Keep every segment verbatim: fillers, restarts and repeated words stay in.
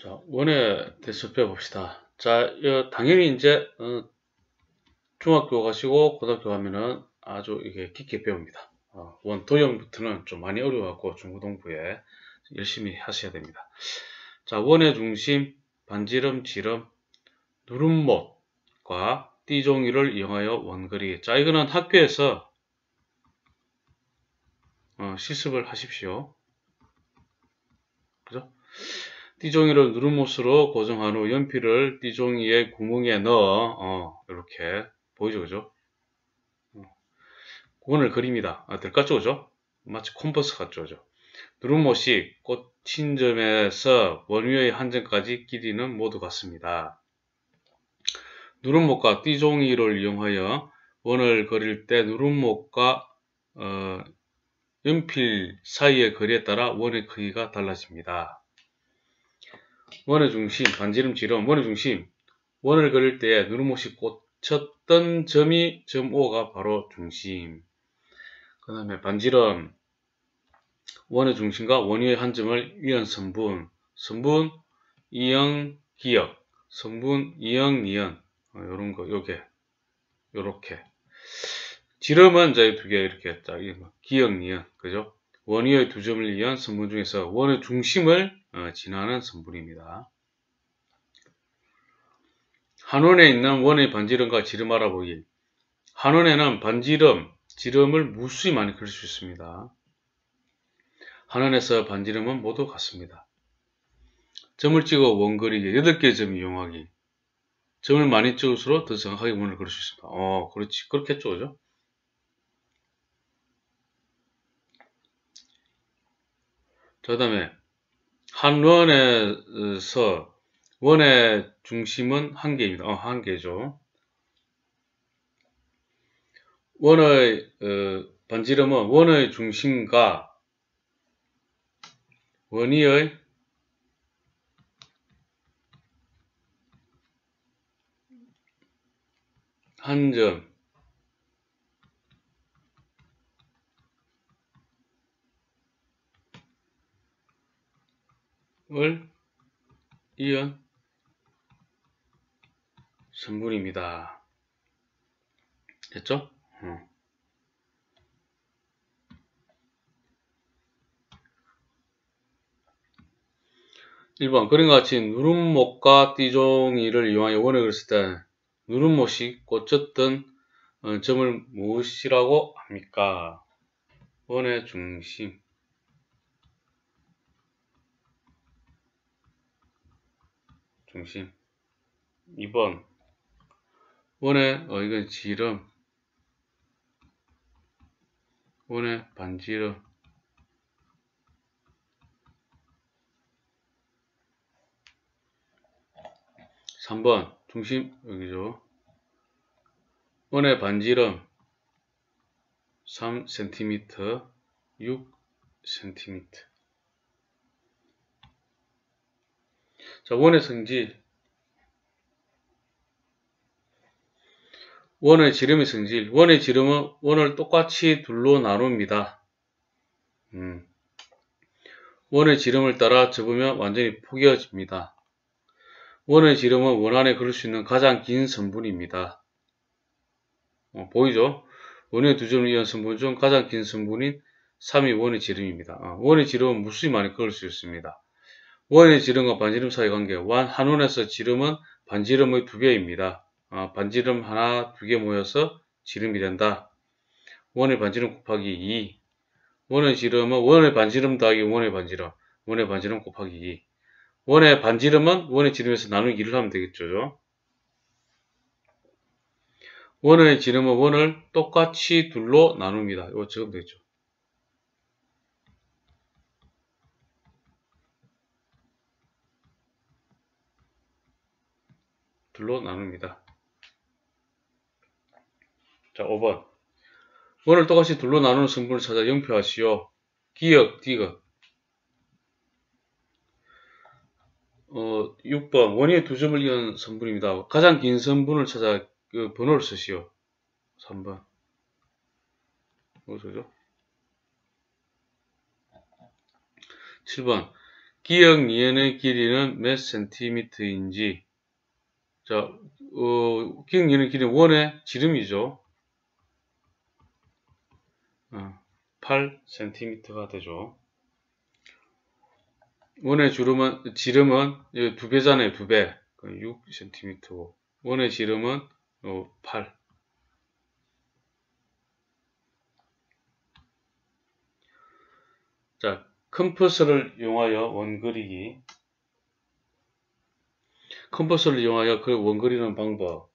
자, 원에 대해서 배워봅시다. 자, 당연히 이제 중학교 가시고 고등학교 가면은 아주 이게 깊게 배웁니다. 원, 도형부터는 좀 많이 어려워갖고 중고등부에 열심히 하셔야 됩니다. 자, 원의 중심, 반지름, 지름, 누름못과 띠종이를 이용하여 원거리. 자, 이거는 학교에서 어, 실습을 하십시오. 그죠? 띠종이를 누름못으로 고정한 후 연필을 띠종이의 구멍에 넣어 어, 이렇게 보이죠, 그죠? 원을 그립니다. 아, 될 것 같죠, 그죠? 마치 콤퍼스 같죠, 그죠? 누름못이 꽂힌 점에서 원 위의 한 점까지 길이는 모두 같습니다. 누름못과 띠종이를 이용하여 원을 그릴 때 누름못과 어, 연필 사이의 거리에 따라 원의 크기가 달라집니다. 원의 중심, 반지름, 지름, 원의 중심. 원을 그릴 때 누름못이 꽂혔던 점이 점 O가 바로 중심. 그 다음에 반지름. 원의 중심과 원 위의 한 점을 위한 선분, 선분, 이형, 기역, 선분, 이형, 니은. 요런 거, 요게, 요렇게. 지름은 자, 이 두 개 이렇게, 자, 기역, 니은, 그죠? 원 위의 두 점을 위한 선분 중에서 원의 중심을 어, 지나는 선분입니다. 한원에 있는 원의 반지름과 지름 알아보기. 한원에는 반지름, 지름을 무수히 많이 그릴 수 있습니다. 한원에서 반지름은 모두 같습니다. 점을 찍어 원 그리기, 여덟 개의 점 이용하기. 점을 많이 찍을수록 더 정확하게 원을 그릴 수 있습니다. 어, 그렇지. 그렇겠죠, 그죠? 자, 그 다음에, 한 원에서, 원의 중심은 한 개입니다. 어, 한 개죠. 원의, 어, 반지름은 원의 중심과 원위의 한 점 을 이은 선분입니다. 됐죠? 응. 일 번 그림과 같이 누름못과 띠종이를 이용하여 원을 그렸을 때 누름못이 꽂혔던 점을 무엇이라고 합니까? 원의 중심. 중심. 이 번 원의 어 이건 지름. 원의 반지름. 삼 번 중심 여기죠. 원의 반지름 삼 센티미터, 육 센티미터. 자, 원의 성지. 원의 지름의 성질. 원의 지름은 원을 똑같이 둘로 나눕니다. 음. 원의 지름을 따라 접으면 완전히 포개어집니다. 원의 지름은 원 안에 그릴 수 있는 가장 긴 선분입니다. 어, 보이죠? 원의 두 점을 이은 선분 중 가장 긴 선분인 삼이 원의 지름입니다. 어, 원의 지름은 무수히 많이 그릴 수 있습니다. 원의 지름과 반지름 사이 관계. 원, 한원에서 지름은 반지름의 두 배입니다. 어, 반지름 하나, 두 개 모여서 지름이 된다. 원의 반지름 곱하기 이. 원의 지름은 원의 반지름 더하기 원의 반지름. 원의 반지름 곱하기 이. 원의 반지름은 원의 지름에서 나누기 이를 하면 되겠죠. 원의 지름은 원을 똑같이 둘로 나눕니다. 이거 적으면 되겠죠. 둘로 나눕니다. 자, 오 번. 원을 똑같이 둘로 나누는 성분을 찾아 영표하시오. 기역, 디귿. 어, 육 번 원위의 두 점을 이은 선분입니다. 가장 긴 선분을 찾아 그 번호를 쓰시오. 삼 번 어디서죠? 칠 번 기역 니은의 길이는 몇 센티미터인지. 자, 어, 기역 니은의 길이는 원의 지름이죠. 어, 팔 센티미터가 되죠. 원의 주름은, 지름은 두 배잖아요, 두 배. 육 센티미터고, 원의 지름은 어, 팔. 자, 컴퍼스를 이용하여 원그리기. 컴퍼스를 이용하여 그 원그리는 방법.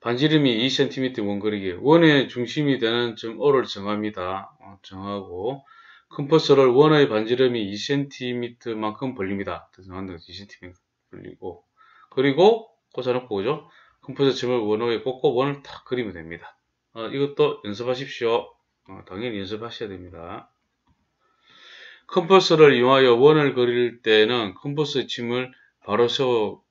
반지름이 이 센티미터 원그리기. 원의 중심이 되는 점 O를 정합니다. 어, 정하고 컴퍼스를 원의 반지름이 이 센티미터만큼 벌립니다. 이 센티미터 벌리고, 그리고 꽂아놓고, 그죠? 컴퍼스 점을 원호에 꽂고 원을 탁 그리면 됩니다. 어, 이것도 연습하십시오. 어, 당연히 연습하셔야 됩니다. 컴퍼스를 이용하여 원을 그릴 때는 컴퍼스 침을 바로 세워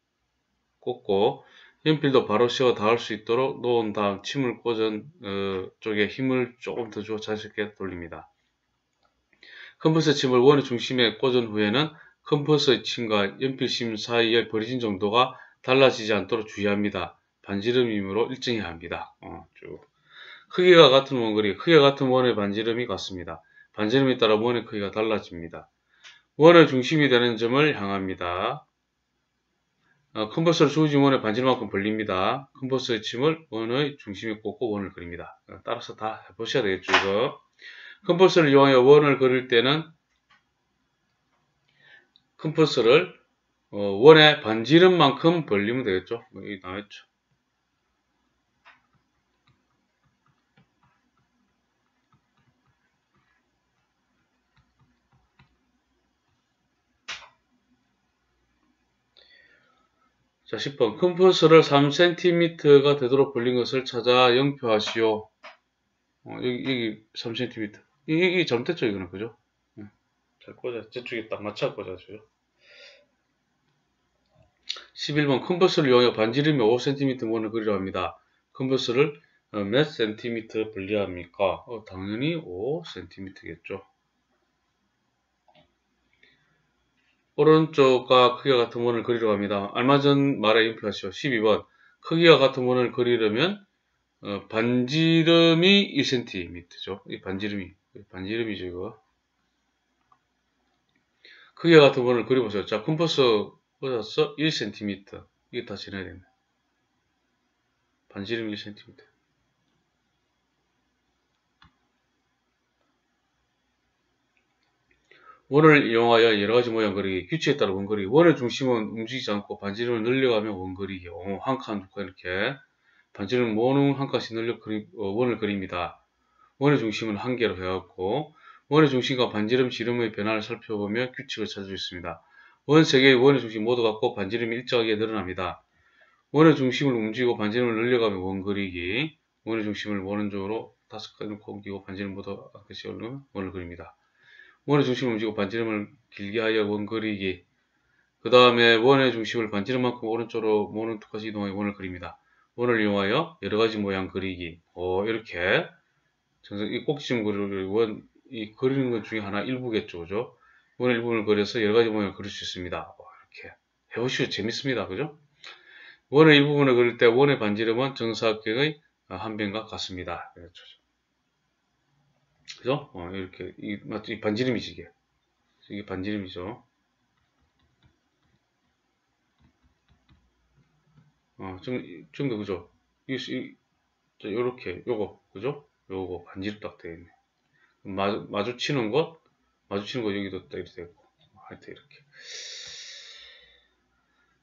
꽂고 연필도 바로 세워 닿을 수 있도록 놓은 다음 침을 꽂은 어, 쪽에 힘을 조금 더 주어 자연스럽게 돌립니다. 컴퍼스 침을 원의 중심에 꽂은 후에는 컴퍼스 침과 연필 심 사이의 버리진 정도가 달라지지 않도록 주의합니다. 반지름이므로 일정해야 합니다. 어, 쭉. 크기가 같은 원그리, 크기가 같은 원의 반지름이 같습니다. 반지름에 따라 원의 크기가 달라집니다. 원의 중심이 되는 점을 향합니다. 어, 컴퍼스를 주어진 원의 반지름만큼 벌립니다. 컴퍼스의 침을 원의 중심에 꽂고 원을 그립니다. 따라서 다 해보셔야 되겠죠, 이거. 컴퍼스를 이용하여 원을 그릴 때는 컴퍼스를 어, 원의 반지름만큼 벌리면 되겠죠. 여기 나왔죠. 자, 십 번. 컴퍼스를 삼 센티미터가 되도록 벌린 것을 찾아 영표하시오. 어, 여기, 여기 삼 센티미터. 이게, 이게 잘못됐죠, 이거는. 그죠? 응. 잘 꽂아. 저쪽에 딱 맞춰 꽂아줘요. 십일 번. 컴퍼스를 이용해 반지름이 오 센티미터 원을 그리려 합니다. 컴퍼스를 몇 센티미터 벌려야 합니까? 어, 당연히 오 센티미터겠죠. 오른쪽과 크기가 같은 원을 그리려고 합니다. 알맞은 말에 인표하시오. 십이 번. 크기가 같은 원을 그리려면 어, 반지름이 일 센티미터죠. 이 반지름이 반지름이죠, 이거. 크기가 같은 원을 그려보세요. 자, 컴퍼스 꽂았어. 일 센티미터. 이게 다 지나야 됩니다. 반지름 일 센티미터. 원을 이용하여 여러가지 모양 그리기. 규칙에 따라 원그리기. 원의 중심은 움직이지 않고 반지름을 늘려가며 원그리기. 한 칸, 두 칸 이렇게 반지름 원은 한 칸씩 늘려 그리, 어, 원을 그립니다. 원의 중심은 한 개로 해갖고 원의 중심과 반지름 지름의 변화를 살펴보며 규칙을 찾을 수 있습니다. 원 세 개의 원의 중심 모두 같고 반지름이 일정하게 늘어납니다. 원의 중심을 움직이고 반지름을 늘려가며 원그리기. 원의 중심을 원원적으로 다섯 칸을 옮기고 반지름 모두 같이 올리면 원을 그립니다. 원의 중심을 움직이고 반지름을 길게 하여 원그리기. 그 다음에 원의 중심을 반지름만큼 오른쪽으로 모는 툭까지 이동하여 원을 그립니다. 원을 이용하여 여러가지 모양 그리기. 어, 이렇게 이 꼭지점 그리기. 원, 이 그리는 것 중에 하나 일부겠죠, 그죠? 원의 일부를 그려서 여러가지 모양을 그릴 수 있습니다. 어, 이렇게 해보시면 재밌습니다, 그죠? 원의 일부분을 그릴 때 원의 반지름은 정사각형의 한 변과 같습니다. 그렇죠? 그죠? 어, 이렇게, 이, 맞죠? 이 반지름이지, 이게. 이게 반지름이죠. 어, 좀, 좀 더, 그죠? 이, 이, 자, 요렇게, 요거, 그죠? 요거, 반지름 딱 되어있네. 마주, 마주치는 것, 마주치는 것 여기도 딱 이렇게 되어있고. 하여튼, 이렇게.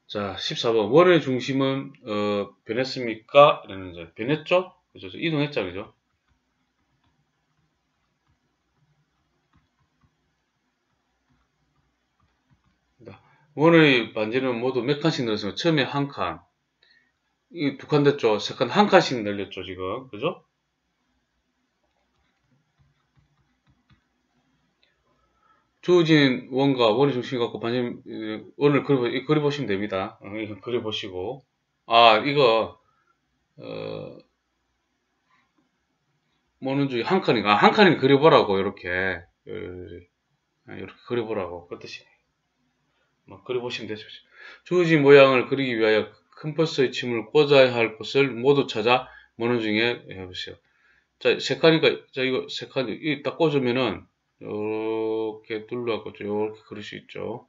자, 십사 번. 원의 중심은, 어, 변했습니까? 이랬는데, 변했죠? 그죠? 이동했죠, 그죠? 원의 반지름은 모두 몇 칸씩 늘었어요? 처음에 한 칸, 이 두 칸 됐죠? 세 칸, 한 칸씩 늘렸죠, 지금. 그죠? 주어진 원과 원의 중심 갖고 반지름, 원을 그려보, 그려보시면 됩니다. 어, 이거 그려보시고. 아, 이거, 어, 모는 중에 한 칸인가? 한 칸이 그려보라고, 이렇게. 이렇게 그려보라고 그 뜻이에요. 막 그려보시면 되죠. 주어진 모양을 그리기 위하여 큰 버스의 침을 꽂아야 할 곳을 모두 찾아 모는 중에 해보세요. 자, 색깔이니까, 자, 이거 색깔, 이 딱 꽂으면은, 요렇게 둘러갖고, 요렇게 그릴 수 있죠.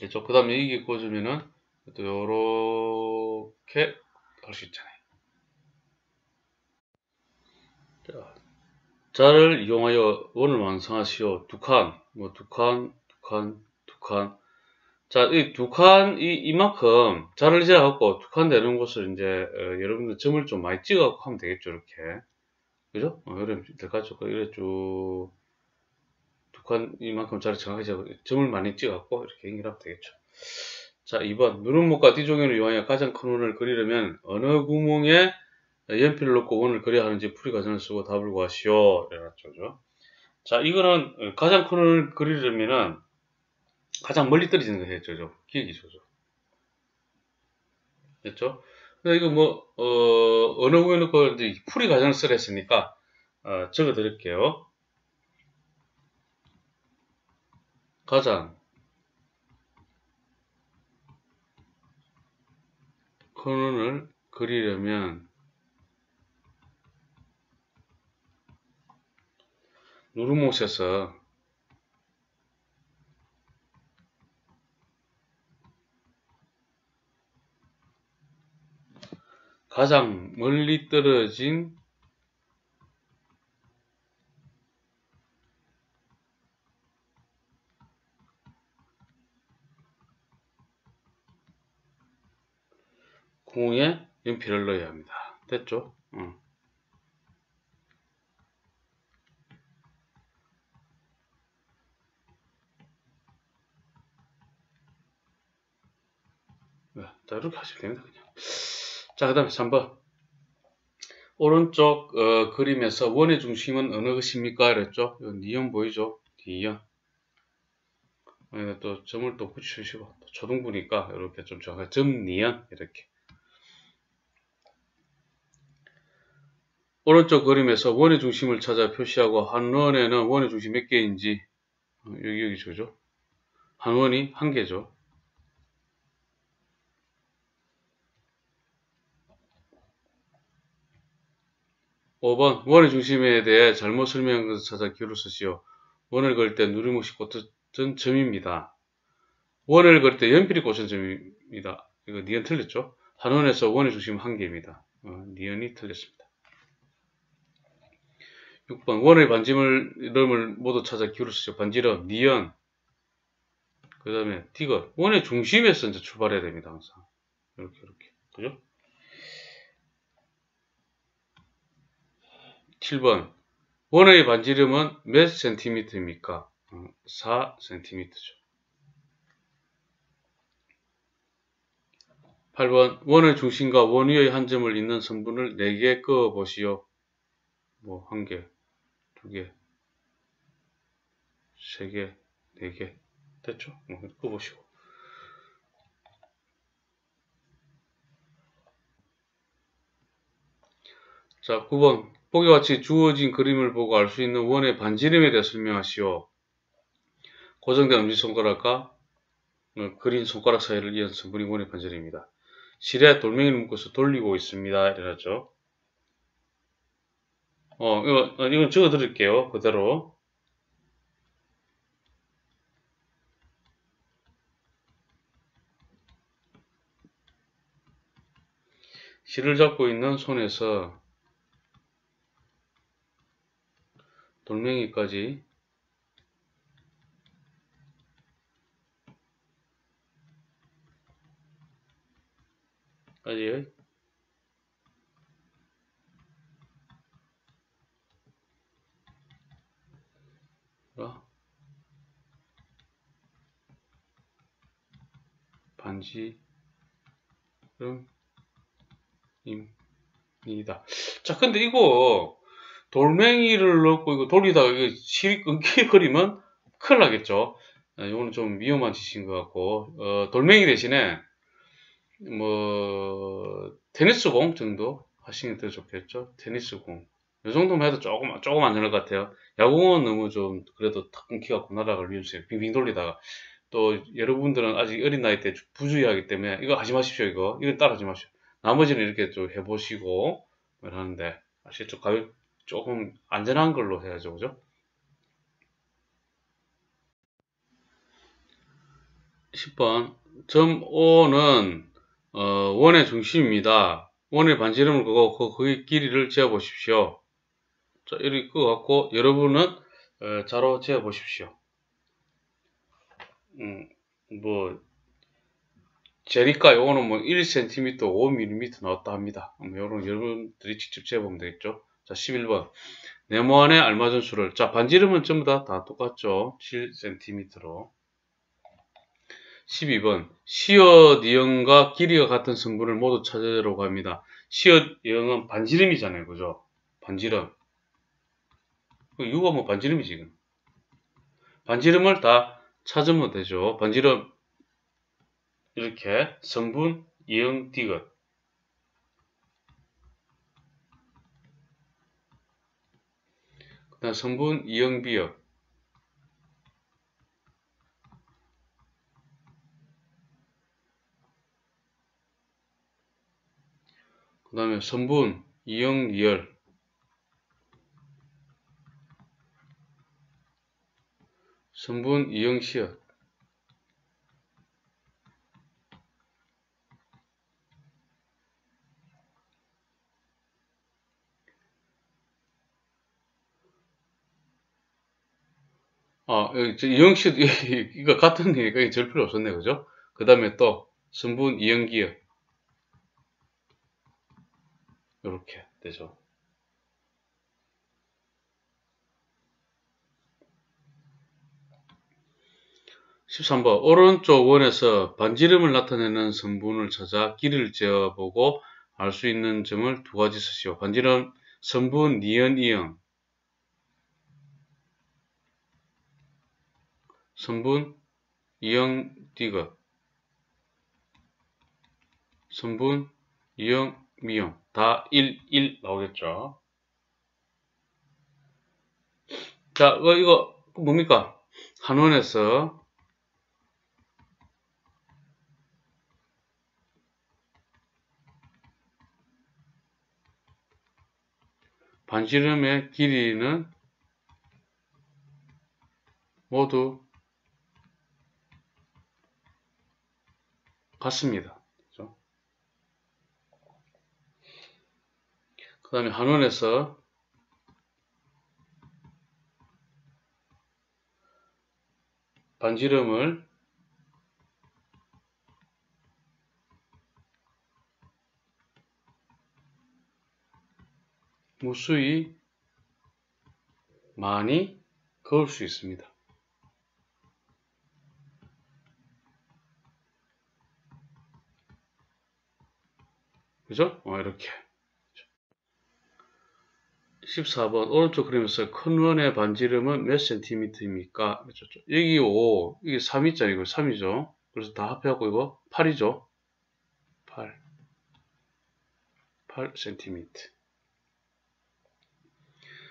됐죠? 그 다음에 이게 꽂으면은, 또 요렇게 할 수 있잖아요. 자, 자를 이용하여 원을 완성하시오. 두 칸, 뭐, 두 칸, 두 칸, 두 칸. 자, 이 두 칸, 이, 이만큼 자를 재갖고 두 칸 되는 곳을 이제, 어, 여러분들 점을 좀 많이 찍어갖고 하면 되겠죠, 이렇게. 그죠? 어, 이러면 될 것 같죠? 이래 쭉, 두 칸, 이만큼 자를 정확히 재고 점을 많이 찍어갖고 이렇게 연결하면 되겠죠. 자, 이 번. 누름목과 띠종이를 이용하여 가장 큰 원을 그리려면 어느 구멍에 연필을 놓고 원을 그려야 하는지 풀이 과정을 쓰고 답을 구하시오. 이래놨죠, 그죠? 자, 이거는 가장 큰 원을 그리려면은 가장 멀리 떨어지는 거 했죠, 저. 기억이죠, 저. 됐죠? 근데 이거 뭐, 어, 어느 구에 놓고 이제 풀이 과정을 쓰라 했으니까, 어, 적어 드릴게요. 가장 큰 원을 그리려면, 누름목에서 가장 멀리 떨어진 구멍에 연필을 넣어야 합니다. 됐죠? 응. 네, 자, 이렇게 하시면 됩니다, 그냥. 자, 그 다음에 삼 번. 오른쪽 어, 그림에서 원의 중심은 어느 것입니까? 이랬죠? 니은 보이죠? 니은. 또 점을 또 붙이시고, 또 초등부니까 이렇게 좀 정확하게 점 니은 이렇게. 오른쪽 그림에서 원의 중심을 찾아 표시하고 한 원에는 원의 중심 몇 개인지 여기 여기 저죠? 한 원이 한 개죠. 오 번. 원의 중심에 대해 잘못 설명한 것을 찾아 기호를 쓰시오. 원을 걸 때 누름목이 꽂은 점입니다. 원을 걸 때 연필이 꽂은 점입니다. 이거 니은 틀렸죠? 한 원에서 원의 중심 한 개입니다. 어, 니은이 틀렸습니다. 육 번. 원의 반지름을 모두 찾아 기호를 쓰시오. 반지름, 니은, 그 다음에 디귿. 원의 중심에서 이제 출발해야 됩니다. 항상. 이렇게, 이렇게. 그죠? 칠 번. 원의 반지름은 몇 센티미터입니까? 사 센티미터죠. 팔 번. 원의 중심과 원 위의 한 점을 잇는 선분을 네 개 그어보시오. 뭐, 한 개, 두 개, 세 개, 네 개. 됐죠? 뭐, 그어보시고. 자, 구 번. 보기와 같이 주어진 그림을 보고 알 수 있는 원의 반지름에 대해 설명하시오. 고정된 엄지손가락과 그린 손가락 사이를 이은 선분이 원의 반지름입니다. 실에 돌멩이를 묶어서 돌리고 있습니다. 이래놨죠. 어, 이거, 이건 적어드릴게요. 그대로. 실을 잡고 있는 손에서 돌멩이까지 까지의 반지름입니다. 자, 근데 이거 돌멩이를 넣고 이거 돌리다가 이게 실이 끊기거리면 큰일 나겠죠. 이거는 좀 위험한 짓인 것 같고, 어, 돌멩이 대신에 뭐 테니스공 정도 하시는 게 더 좋겠죠. 테니스공 이 정도만 해도 조금, 조금 안 되는 것 같아요. 야구공은 너무 좀, 그래도 탁 끊기가 고나락을 위해주세요. 빙빙 돌리다가. 또, 여러분들은 아직 어린 나이 때 부주의하기 때문에, 이거 하지 마십시오, 이거. 이거 따라하지 마십시오. 나머지는 이렇게 좀 해보시고, 하는데, 아시겠죠? 가볍, 조금 안전한 걸로 해야죠, 그죠? 십 번. 점 O는, 어, 원의 중심입니다. 원의 반지름을 그고, 그, 그의 길이를 재어보십시오. 자, 이렇게 그어갖고, 여러분은, 어, 자로 재어보십시오. 음, 뭐, 재니까 요거는 뭐 일 센티미터, 오 밀리미터 나왔다 합니다. 뭐, 요런, 여러분들이 직접 재보면 되겠죠. 자, 십일 번. 네모안에 알맞은 수를. 자, 반지름은 전부 다, 다 똑같죠. 칠 센티미터로. 십이 번. 시옷 이형과 길이가 같은 성분을 모두 찾으려고 합니다. 시옷 이형은 반지름이잖아요. 그죠? 반지름. 유가 뭐 반지름이지, 지금. 반지름을 다 찾으면 되죠. 반지름. 이렇게. 성분, 이형, 디귿. 그 다음 성분, 이형, 비역. 그 다음에 성분, 이형, 리열. 성분, 이형, 시역. 아, 이형, 시역, 이거 같은 얘기가 절 필요 없었네요. 그죠? 그 다음에 또, 성분, 이형, 기역. 이렇게 되죠. 십삼 번. 오른쪽 원에서 반지름을 나타내는 성분을 찾아 길이를 재어보고 알 수 있는 점을 두 가지 쓰시오. 반지름, 성분, 니은, 이형. 성분, 이형, 디귿. 성분, 이형, 미형. 다 일, 일 나오겠죠. 자, 이거, 이거 뭡니까? 한원에서 반지름의 길이는 모두 같습니다. 그 다음에 한원에서 반지름을 무수히 많이 그을 수 있습니다. 그죠? 어, 이렇게. 십사 번. 오른쪽 그림에서 큰 원의 반지름은 몇 센티미터입니까? 여기 오, 이게 삼이짜리고 삼이죠. 그래서 다 합해갖고 이거 팔이죠. 팔. 팔 센티미터.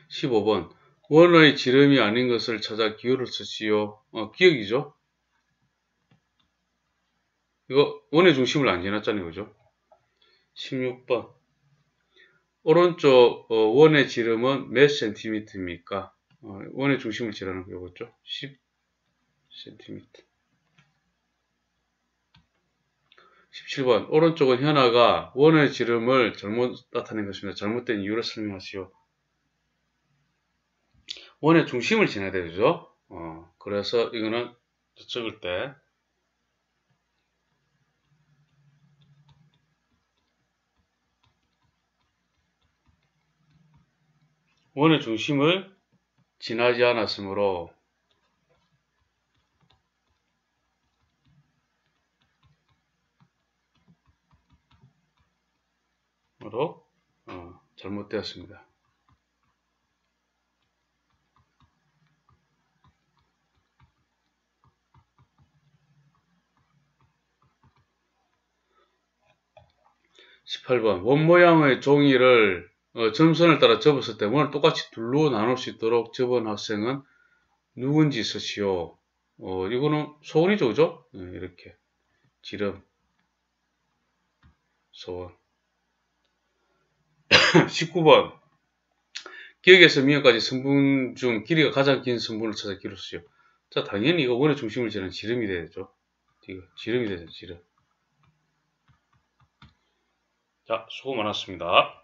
십오 번. 원의 지름이 아닌 것을 찾아 기호를 쓰시오. 어, 기역이죠. 이거 원의 중심을 안 지났잖아요. 그죠? 십육 번. 오른쪽 원의 지름은 몇 센티미터입니까? 원의 중심을 지라는 거겠죠? 십 센티미터. 십칠 번. 오른쪽은 현아가 원의 지름을 잘못 나타낸 것입니다. 잘못된 이유를 설명하시오. 원의 중심을 지나야 되죠? 어, 그래서 이거는 적을 때 원의 중심을 지나지 않았으므로 어, 잘못되었습니다. 십팔 번. 원 모양의 종이를 어, 점선을 따라 접었을 때 원을 똑같이 둘로 나눌 수 있도록 접은 학생은 누군지 쓰시오. 어, 이거는 소원이죠, 그죠? 네, 이렇게. 지름. 소원. 십구 번. 기역에서 미역까지 선분 중 길이가 가장 긴 선분을 찾아 기울이시오. 자, 당연히 이거 원의 중심을 지는 지름이 되죠. 이거 지름이 되죠, 지름. 자, 수고 많았습니다.